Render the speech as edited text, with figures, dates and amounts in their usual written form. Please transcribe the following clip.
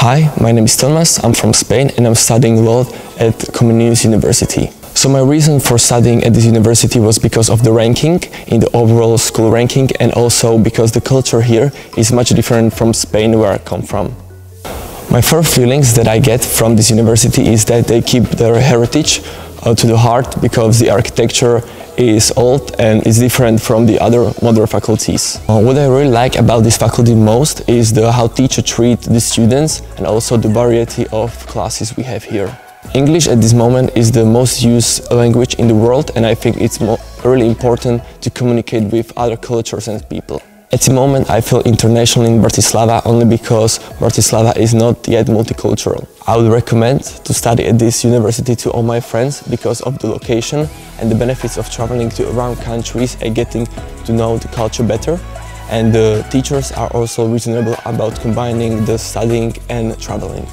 Hi, my name is Tomas, I'm from Spain and I'm studying law at Comenius University. So my reason for studying at this university was because of the ranking, in the overall school ranking, and also because the culture here is much different from Spain, where I come from. My first feelings that I get from this university is that they keep their heritage to the heart, because the architecture is old and is different from the other modern faculties. What I really like about this faculty most is how teachers treat the students and also the variety of classes we have here. English at this moment is the most used language in the world, and I think it's really important to communicate with other cultures and people. At the moment I feel international in Bratislava only because Bratislava is not yet multicultural. I would recommend to study at this university to all my friends because of the location and the benefits of traveling to around countries and getting to know the culture better. And the teachers are also reasonable about combining the studying and traveling.